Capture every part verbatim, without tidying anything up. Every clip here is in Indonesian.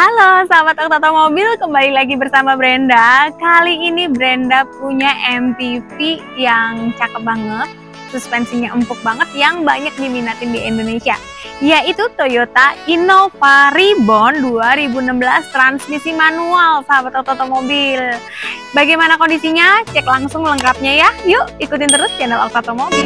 Halo sahabat Oktoto Mobil, kembali lagi bersama Brenda. Kali ini Brenda punya M P V yang cakep banget, suspensinya empuk banget, yang banyak diminatin di Indonesia, yaitu Toyota Innova Reborn dua ribu enam belas transmisi manual. Sahabat Oktoto Mobil, bagaimana kondisinya? Cek langsung lengkapnya ya. Yuk ikutin terus channel Oktoto Mobil.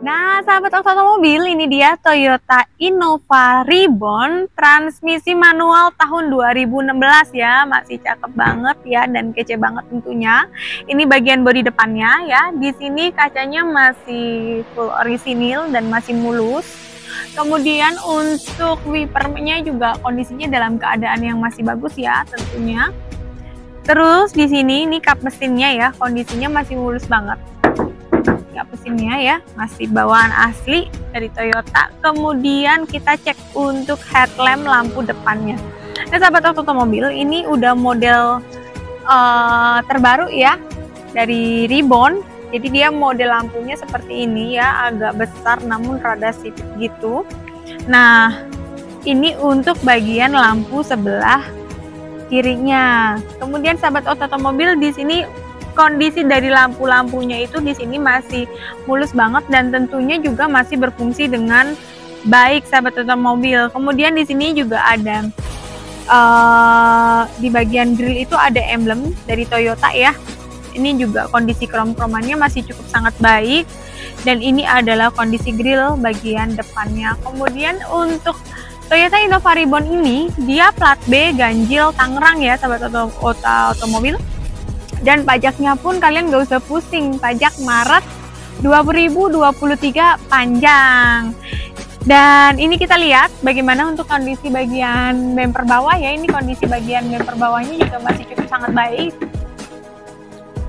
Nah, sahabat Oktoto Mobil, ini dia Toyota Innova Reborn transmisi manual tahun dua ribu enam belas ya. Masih cakep banget ya dan kece banget tentunya. Ini bagian bodi depannya ya. Di sini kacanya masih full orisinil dan masih mulus. Kemudian untuk wipernya juga kondisinya dalam keadaan yang masih bagus ya tentunya. Terus di sini ini kap mesinnya ya, kondisinya masih mulus banget. Ya, mesinnya ya masih bawaan asli dari Toyota. Kemudian kita cek untuk headlamp, lampu depannya. Nah sahabat Oktoto Mobil, ini udah model uh, terbaru ya dari Reborn. Jadi dia model lampunya seperti ini ya, agak besar namun rada sipit gitu. Nah ini untuk bagian lampu sebelah kirinya. Kemudian sahabat Oktoto Mobil, di sini kondisi dari lampu-lampunya itu di sini masih mulus banget dan tentunya juga masih berfungsi dengan baik sahabat Oktoto Mobil. Kemudian di sini juga ada uh, di bagian grill itu ada emblem dari Toyota ya. Ini juga kondisi krom-kromannya masih cukup sangat baik dan ini adalah kondisi grill bagian depannya. Kemudian untuk Toyota Innova Reborn ini dia plat B ganjil Tangerang ya sahabat Oktoto Mobil. Dan pajaknya pun kalian gak usah pusing, pajak Maret dua ribu dua puluh tiga panjang. Dan ini kita lihat bagaimana untuk kondisi bagian bemper bawah ya. Ini kondisi bagian bemper bawahnya juga masih cukup sangat baik.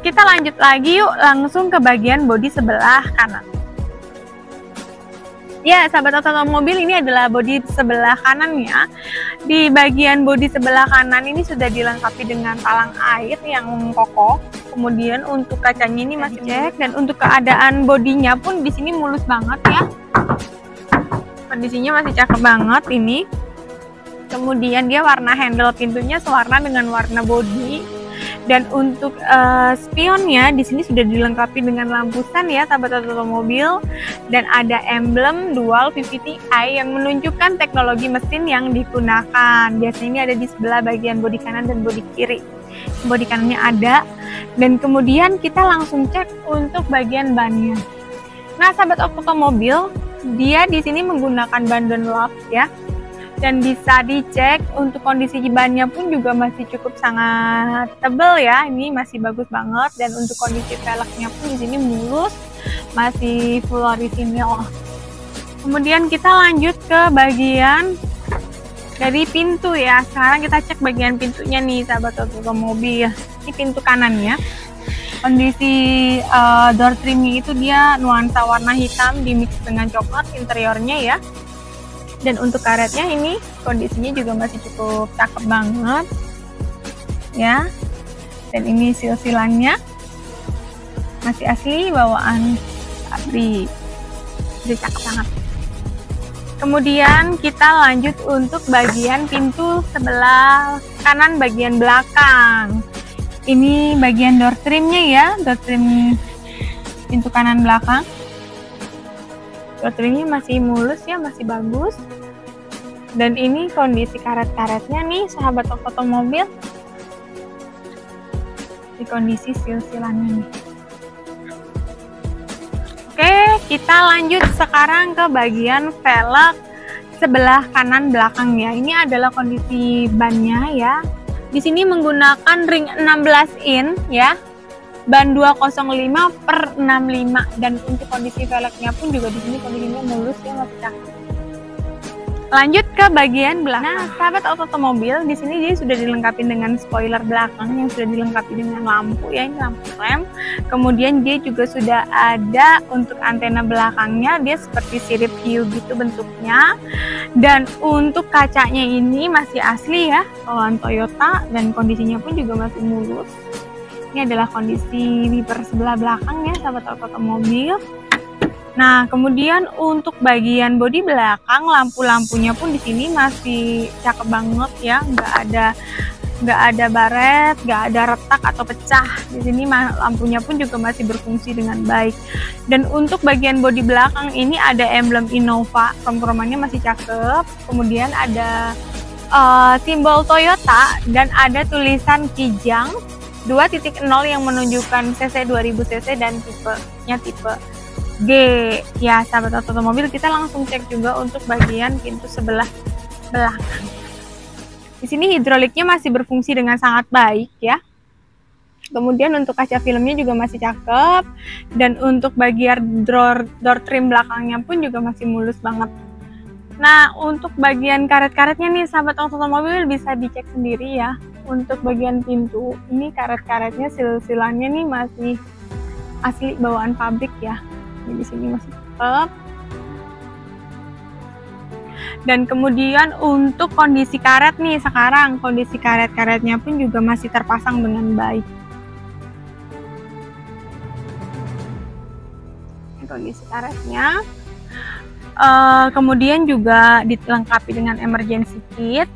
Kita lanjut lagi yuk, langsung ke bagian bodi sebelah kanan. Ya sahabat otomobil, ini adalah bodi sebelah kanannya. Di bagian bodi sebelah kanan ini sudah dilengkapi dengan talang air yang kokoh. Kemudian untuk kacanya ini masih cek, dan untuk keadaan bodinya pun di sini mulus banget ya. Kondisinya masih cakep banget ini. Kemudian dia warna handle pintunya sewarna dengan warna bodi. Dan untuk uh, spionnya di sini sudah dilengkapi dengan lampu stan ya sahabat otomobil, dan ada emblem dual P P T I yang menunjukkan teknologi mesin yang digunakan. Biasanya ini ada di sebelah bagian bodi kanan dan bodi kiri. Bodi kanannya ada, dan kemudian kita langsung cek untuk bagian bannya. Nah sahabat otomobil, dia di sini menggunakan ban Dunlop ya, dan bisa dicek untuk kondisi bannya pun juga masih cukup sangat tebal ya, ini masih bagus banget. Dan untuk kondisi velgnya pun di sini mulus, masih full orisinil. Kemudian kita lanjut ke bagian dari pintu ya. Sekarang kita cek bagian pintunya nih sahabat otomobil. Ini pintu kanannya. Kondisi uh, door trimnya itu dia nuansa warna hitam di mix dengan coklat interiornya ya. Dan untuk karetnya ini kondisinya juga masih cukup cakep banget ya. Dan ini silsilannya masih asli bawaan Abri, jadi cakep banget. Kemudian kita lanjut untuk bagian pintu sebelah kanan bagian belakang. Ini bagian door trimnya ya, door trim pintu kanan belakang. Door trimnya masih mulus ya, masih bagus. Dan ini kondisi karet-karetnya nih sahabat otomobil. Di kondisi silsilannya. Oke, kita lanjut sekarang ke bagian velg sebelah kanan belakang ya. Ini adalah kondisi bannya ya. Di sini menggunakan ring enam belas in ya, ban dua nol lima per enam lima, dan untuk kondisi velgnya pun juga di sini kondisinya mulus ya, masih cakep. Lanjut ke bagian belakang. Nah, sahabat otomobil, di sini dia sudah dilengkapi dengan spoiler belakang yang sudah dilengkapi dengan lampu ya, ini lampu rem. Kemudian dia juga sudah ada untuk antena belakangnya, dia seperti sirip hiu gitu bentuknya. Dan untuk kacanya ini masih asli ya, bawaan Toyota, dan kondisinya pun juga masih mulus. Ini adalah kondisi wiper sebelah belakang ya sahabat otomobil. Nah, kemudian untuk bagian bodi belakang, lampu-lampunya pun di sini masih cakep banget ya, nggak ada nggak ada baret, nggak ada retak atau pecah. Di sini lampunya pun juga masih berfungsi dengan baik. Dan untuk bagian bodi belakang ini ada emblem Innova, krom-kromannya masih cakep. Kemudian ada uh, simbol Toyota, dan ada tulisan Kijang dua titik nol yang menunjukkan C C dua ribu cc dan tipenya tipe G ya sahabat otomobil. Kita langsung cek juga untuk bagian pintu sebelah belakang. Di sini hidroliknya masih berfungsi dengan sangat baik ya. Kemudian untuk kaca filmnya juga masih cakep, dan untuk bagian door door trim belakangnya pun juga masih mulus banget. Nah, untuk bagian karet-karetnya nih sahabat otomobil bisa dicek sendiri ya. Untuk bagian pintu ini karet-karetnya, silsilannya nih masih asli bawaan pabrik ya. Di sini masih tetap. Dan kemudian untuk kondisi karet nih sekarang, kondisi karet-karetnya pun juga masih terpasang dengan baik. Kondisi karetnya. Uh, kemudian juga dilengkapi dengan emergency kit.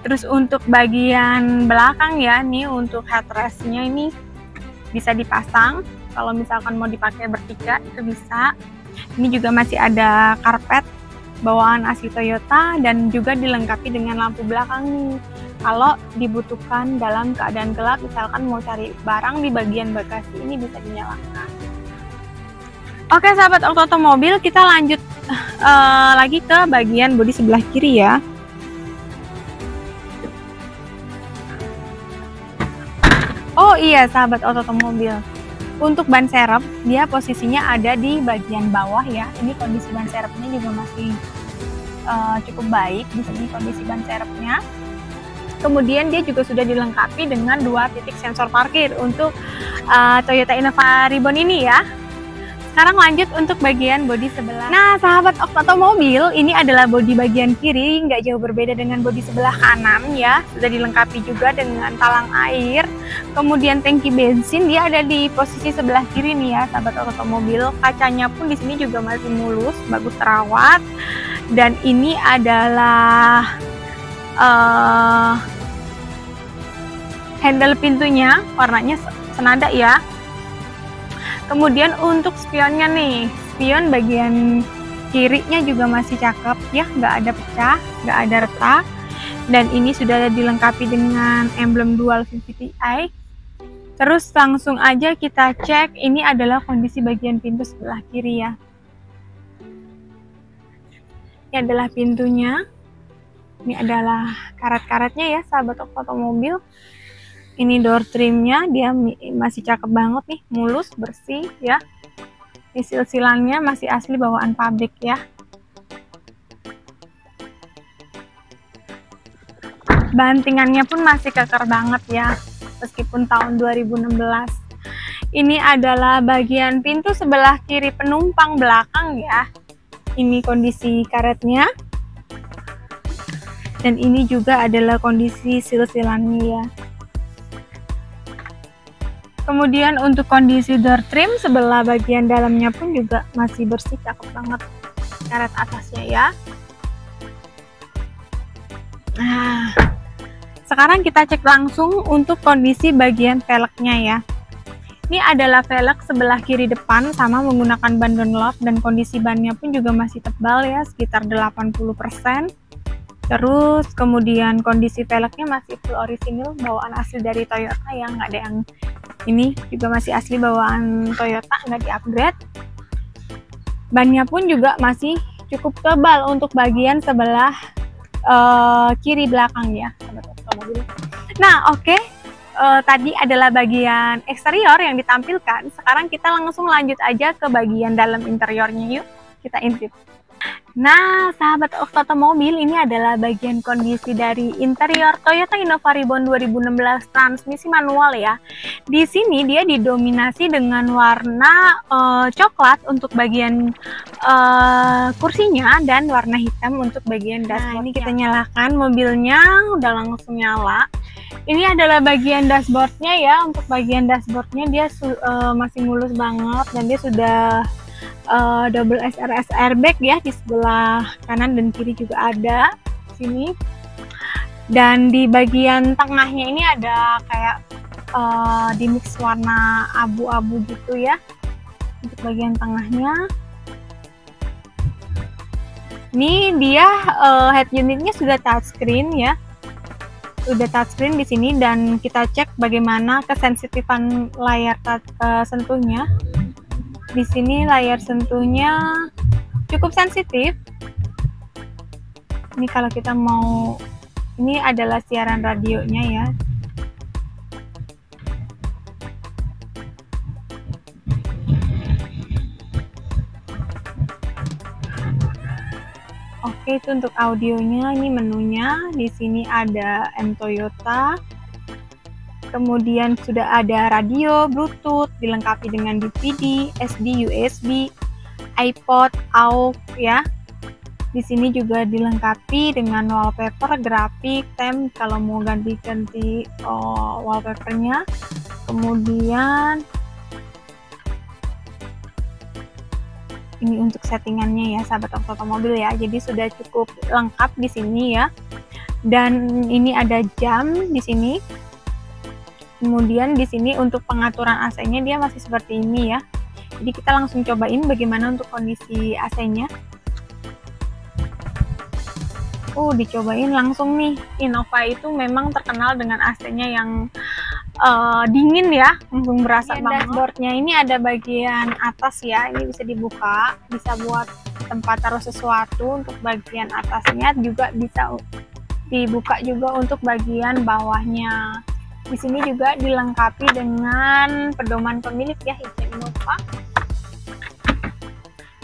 Terus untuk bagian belakang ya, nih untuk headrestnya ini bisa dipasang. Kalau misalkan mau dipakai bertiga itu bisa. Ini juga masih ada karpet bawaan asli Toyota, dan juga dilengkapi dengan lampu belakang nih. Kalau dibutuhkan dalam keadaan gelap, misalkan mau cari barang di bagian bagasi, ini bisa dinyalakan. Oke sahabat otomobil, kita lanjut uh, lagi ke bagian bodi sebelah kiri ya. Oh iya sahabat otomobil, Untuk ban serep, dia posisinya ada di bagian bawah ya. Ini kondisi ban serepnya juga masih uh, cukup baik di sini kondisi ban serepnya. Kemudian dia juga sudah dilengkapi dengan dua titik sensor parkir untuk uh, Toyota Innova Ribbon ini ya. Sekarang lanjut untuk bagian bodi sebelah. Nah, sahabat Otomobil, ini adalah bodi bagian kiri, nggak jauh berbeda dengan bodi sebelah kanan ya. Sudah dilengkapi juga dengan talang air. Kemudian tangki bensin dia ada di posisi sebelah kiri nih ya sahabat Otomobil. Kacanya pun di sini juga masih mulus, bagus terawat. Dan ini adalah uh, handle pintunya, warnanya senada ya. Kemudian untuk spionnya nih, spion bagian kirinya juga masih cakep ya, nggak ada pecah, nggak ada retak. Dan ini sudah dilengkapi dengan emblem dual V V T i. Terus langsung aja kita cek, ini adalah kondisi bagian pintu sebelah kiri ya. Ini adalah pintunya, ini adalah karat-karatnya ya sahabat Otomobil. Ini door trimnya dia masih cakep banget nih, mulus, bersih ya. Ini silsilannya masih asli bawaan pabrik ya. Bantingannya pun masih keker banget ya, meskipun tahun dua ribu enam belas. Ini adalah bagian pintu sebelah kiri penumpang belakang ya. Ini kondisi karetnya. Dan ini juga adalah kondisi silsilannya ya. Kemudian untuk kondisi door trim sebelah bagian dalamnya pun juga masih bersih, cakep banget karet atasnya ya. Nah, sekarang kita cek langsung untuk kondisi bagian velgnya ya. Ini adalah velg sebelah kiri depan sama menggunakan ban Dunlop dan kondisi bannya pun juga masih tebal ya, sekitar delapan puluh persen. Terus kemudian kondisi velgnya masih full orisinil bawaan asli dari Toyota ya, nggak ada yang ini juga masih asli bawaan Toyota, nggak diupgrade. Bannya pun juga masih cukup tebal untuk bagian sebelah uh, kiri belakang ya. Nah oke, okay. uh, tadi adalah bagian eksterior yang ditampilkan. Sekarang kita langsung lanjut aja ke bagian dalam interiornya yuk, kita intip. Nah, sahabat Otomobil, ini adalah bagian kondisi dari interior Toyota Innova Ribbon dua ribu enam belas transmisi manual ya. Di sini dia didominasi dengan warna uh, coklat untuk bagian uh, kursinya dan warna hitam untuk bagian dashboard. Nah, ini kita nyalakan mobilnya, udah langsung nyala. Ini adalah bagian dashboardnya ya. Untuk bagian dashboardnya dia uh, masih mulus banget dan dia sudah Uh, double S R S airbag ya di sebelah kanan dan kiri juga ada sini. Dan di bagian tengahnya ini ada kayak uh, di mix warna abu-abu gitu ya untuk bagian tengahnya. Ini dia uh, head unitnya sudah touchscreen ya, sudah touchscreen di sini. Dan kita cek bagaimana kesensitifan layar uh, sentuhnya. Di sini layar sentuhnya cukup sensitif. Ini kalau kita mau, ini adalah siaran radionya ya. Oke, itu untuk audionya. Ini menunya. Di sini ada M Toyota. Kemudian sudah ada radio, Bluetooth, dilengkapi dengan D V D, S D, U S B, iPod, A U X ya. Di sini juga dilengkapi dengan wallpaper, grafik, tem kalau mau ganti-ganti oh, wallpapernya. Kemudian ini untuk settingannya ya, sahabat Otomobil ya. Jadi sudah cukup lengkap di sini ya. Dan ini ada jam di sini. Kemudian di sini untuk pengaturan A C-nya dia masih seperti ini ya. Jadi kita langsung cobain bagaimana untuk kondisi A C-nya. Oh, dicobain langsung nih. Innova itu memang terkenal dengan A C-nya yang uh, dingin ya, langsung berasa banget. Dashboardnya ini ada bagian atas ya. Ini bisa dibuka, bisa buat tempat taruh sesuatu untuk bagian atasnya, juga bisa dibuka juga untuk bagian bawahnya. Di sini juga dilengkapi dengan pedoman pemilik ya, Hisn Innova.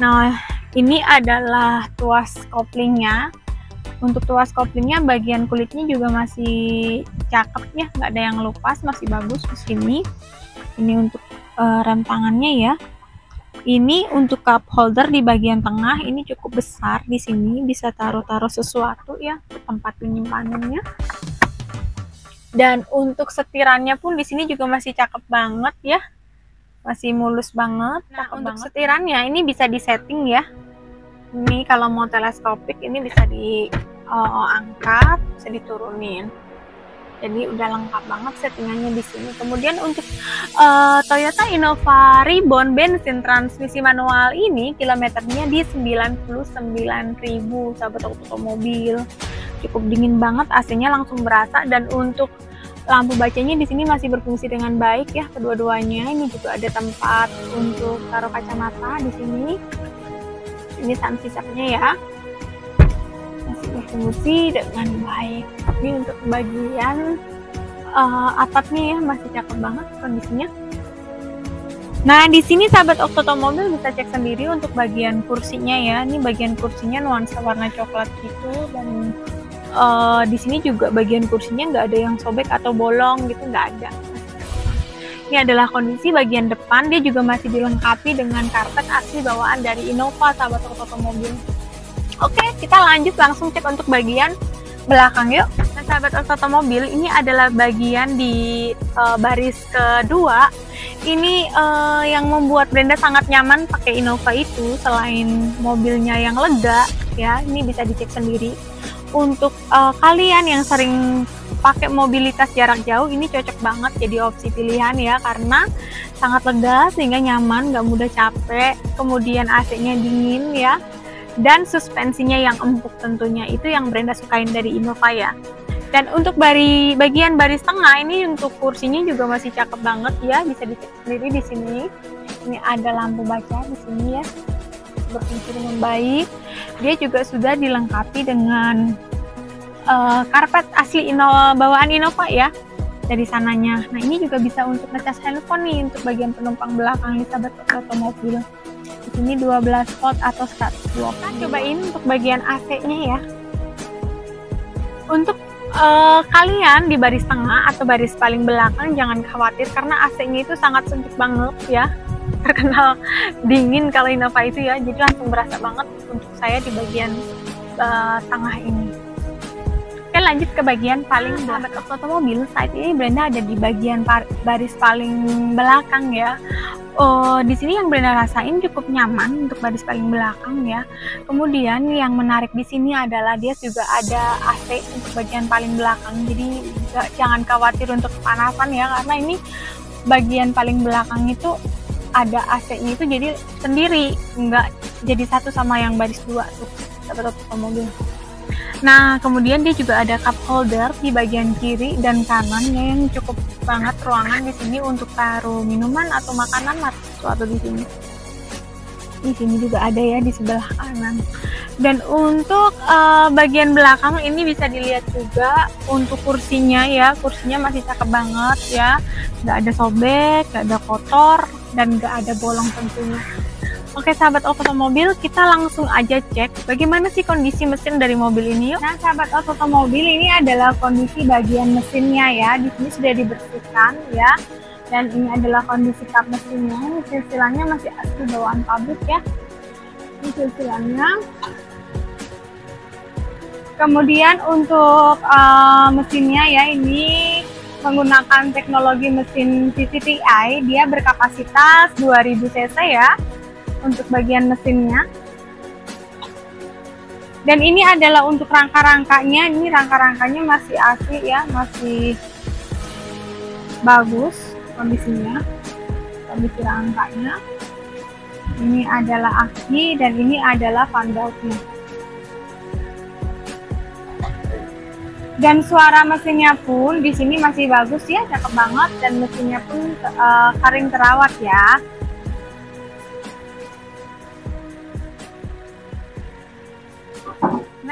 Nah, ini adalah tuas koplingnya. Untuk tuas koplingnya bagian kulitnya juga masih cakep ya, nggak ada yang lupas, masih bagus di sini. Ini untuk uh, rem tangannya ya. Ini untuk cup holder di bagian tengah, ini cukup besar di sini, bisa taruh-taruh sesuatu ya, tempat penyimpanannya. Dan untuk setirannya pun di sini juga masih cakep banget ya, masih mulus banget. Nah, untuk banget. Setirannya ini bisa disetting ya. Ini kalau mau teleskopik ini bisa diangkat, uh, bisa diturunin. Jadi udah lengkap banget settingannya di sini. Kemudian untuk uh, Toyota Innova Reborn bensin transmisi manual ini kilometernya di sembilan puluh sembilan ribu sahabat otomobil. Cukup dingin banget, A C-nya langsung berasa, dan untuk lampu bacanya di sini masih berfungsi dengan baik ya kedua-duanya. Ini juga ada tempat untuk taruh kacamata di sini. Ini sun visor-nya ya. Masih berfungsi dengan baik. Ini untuk bagian uh, atapnya ya, masih cakep banget kondisinya. Nah, di sini sahabat Oktotomobil bisa cek sendiri untuk bagian kursinya ya. Ini bagian kursinya nuansa warna coklat gitu, dan Uh, di sini juga bagian kursinya nggak ada yang sobek atau bolong gitu, nggak ada. Ini adalah kondisi bagian depan, dia juga masih dilengkapi dengan karpet asli bawaan dari Innova sahabat Otomobil. Oke, kita lanjut langsung cek untuk bagian belakang yuk. Nah, sahabat Otomobil, ini adalah bagian di uh, baris kedua. Ini uh, yang membuat Brenda sangat nyaman pakai Innova itu, selain mobilnya yang lega ya, ini bisa dicek sendiri. Untuk uh, kalian yang sering pakai mobilitas jarak jauh, ini cocok banget jadi opsi pilihan ya, karena sangat lega sehingga nyaman, nggak mudah capek, kemudian A C-nya dingin ya, dan suspensinya yang empuk tentunya, itu yang Brenda sukain dari Innova ya. Dan untuk bari, bagian baris tengah ini untuk kursinya juga masih cakep banget ya, bisa dicek sendiri di sini. Ini ada lampu baca di sini ya, berfungsi dengan baik. Dia juga sudah dilengkapi dengan uh, karpet asli Innova, bawaan Innova ya, dari sananya. Nah, ini juga bisa untuk ngecas handphone nih untuk bagian penumpang belakang nih sahabat Otomobil. Di sini dua belas volt atau seratus dua puluh. Kita cobain untuk bagian A C-nya ya. Untuk Uh, kalian di baris tengah atau baris paling belakang jangan khawatir, karena A C-nya itu sangat sempit banget ya, terkenal dingin kalau Innova itu ya, jadi langsung berasa banget untuk saya di bagian uh, tengah ini. Oke, lanjut ke bagian paling belakang. Sahabat Otomobil, saat ini Brenda ada di bagian baris paling belakang ya. Oh, di sini yang Brenda rasain cukup nyaman untuk baris paling belakang ya. Kemudian yang menarik di sini adalah dia juga ada A C untuk bagian paling belakang. Jadi gak, jangan khawatir untuk kepanasan ya, karena ini bagian paling belakang itu ada A C-nya itu jadi sendiri, nggak jadi satu sama yang baris dua tuh sahabat Otomobil. Nah, kemudian dia juga ada cup holder di bagian kiri dan kanannya yang cukup banget ruangan di sini untuk taruh minuman atau makanan atau sesuatu di sini. Di sini juga ada ya di sebelah kanan. Dan untuk uh, bagian belakang ini bisa dilihat juga untuk kursinya ya, kursinya masih cakep banget ya, nggak ada sobek, nggak ada kotor, dan nggak ada bolong tentunya. Oke sahabat Otomobil, kita langsung aja cek bagaimana sih kondisi mesin dari mobil ini yuk. Nah sahabat Otomobil, ini adalah kondisi bagian mesinnya ya. Di sini sudah dibersihkan ya. Dan ini adalah kondisi kap mesinnya. Ini silsilannya masih asli bawaan pabrik ya. Ini silsilannya. Kemudian untuk uh, mesinnya ya, ini menggunakan teknologi mesin P C T I. Dia berkapasitas dua ribu cc ya. Untuk bagian mesinnya, dan ini adalah untuk rangka-rangkanya. Ini rangka-rangkanya masih asli ya, masih bagus kondisinya, kondisi rangkanya. Ini adalah aki dan ini adalah fan beltnya. Dan suara mesinnya pun di sini masih bagus ya, cakep banget, dan mesinnya pun uh, kering terawat ya.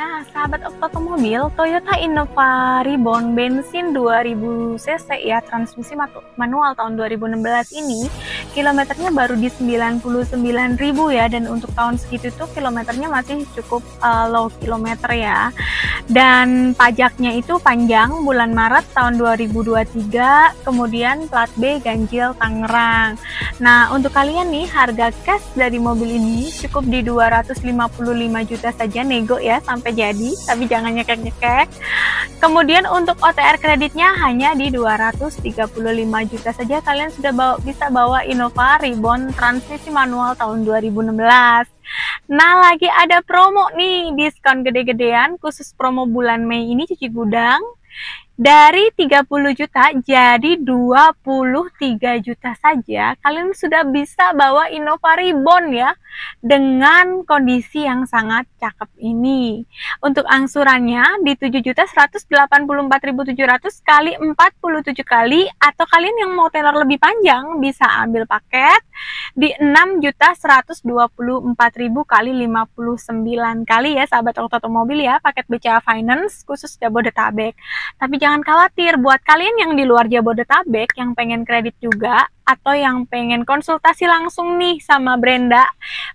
Nah, sahabat otomobil, Toyota Innova Reborn bensin dua ribu cc ya, transmisi manual tahun dua ribu enam belas ini kilometernya baru di sembilan puluh sembilan ribu ya, dan untuk tahun segitu tuh kilometernya masih cukup uh, low kilometer ya. Dan pajaknya itu panjang bulan Maret tahun dua ribu dua puluh tiga, kemudian plat B ganjil Tangerang. Nah, untuk kalian nih harga cash dari mobil ini cukup di dua ratus lima puluh lima juta saja, nego ya sampai jadi, tapi jangan nyekek-nyekek. Kemudian untuk O T R kreditnya hanya di dua ratus tiga puluh lima juta saja, kalian sudah bawa, bisa bawa Innova Reborn transmisi manual tahun dua ribu enam belas. Nah, lagi ada promo nih, diskon gede-gedean khusus promo bulan Mei ini cuci gudang dari tiga puluh juta jadi dua puluh tiga juta saja. Kalian sudah bisa bawa Innova Reborn ya dengan kondisi yang sangat cakep ini. Untuk angsurannya di tujuh juta seratus delapan puluh empat ribu tujuh ratus kali empat puluh tujuh kali, atau kalian yang mau tenor lebih panjang bisa ambil paket di enam juta seratus dua puluh empat ribu kali lima puluh sembilan kali ya, sahabat otomobil ya, paket B C A Finance khusus Jabodetabek. Tapi jangan khawatir, buat kalian yang di luar Jabodetabek yang pengen kredit juga atau yang pengen konsultasi langsung nih sama Brenda,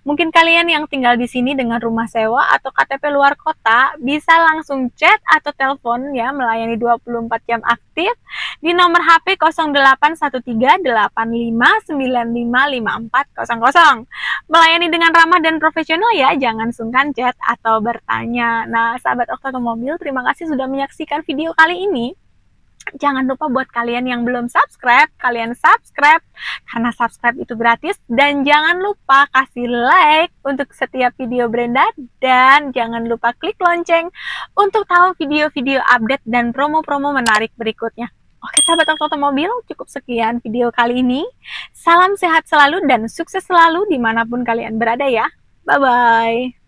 mungkin kalian yang tinggal di sini dengan rumah sewa atau K T P luar kota bisa langsung chat atau telepon ya, melayani dua puluh empat jam aktif di nomor H P nol delapan satu tiga delapan lima sembilan lima lima empat nol nol. Melayani dengan ramah dan profesional ya, jangan sungkan chat atau bertanya. Nah, sahabat otomobil, terima kasih sudah menyaksikan video kali ini. Jangan lupa buat kalian yang belum subscribe, kalian subscribe karena subscribe itu gratis. Dan jangan lupa kasih like untuk setiap video Brenda, dan jangan lupa klik lonceng untuk tahu video-video update dan promo-promo menarik berikutnya. Oke sahabat otomobil, cukup sekian video kali ini. Salam sehat selalu dan sukses selalu dimanapun kalian berada ya. Bye-bye.